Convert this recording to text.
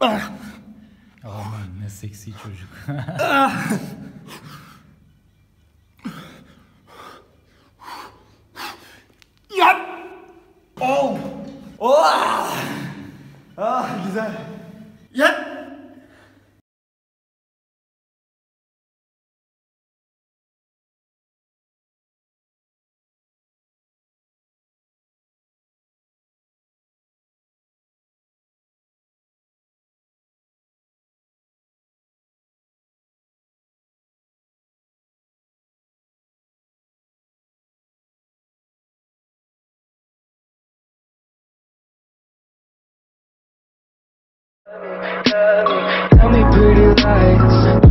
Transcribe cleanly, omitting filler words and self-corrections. Aman ne seksi çocuk. Yap. Oh. Oh. Ah güzel. Yap. Tell me pretty lies.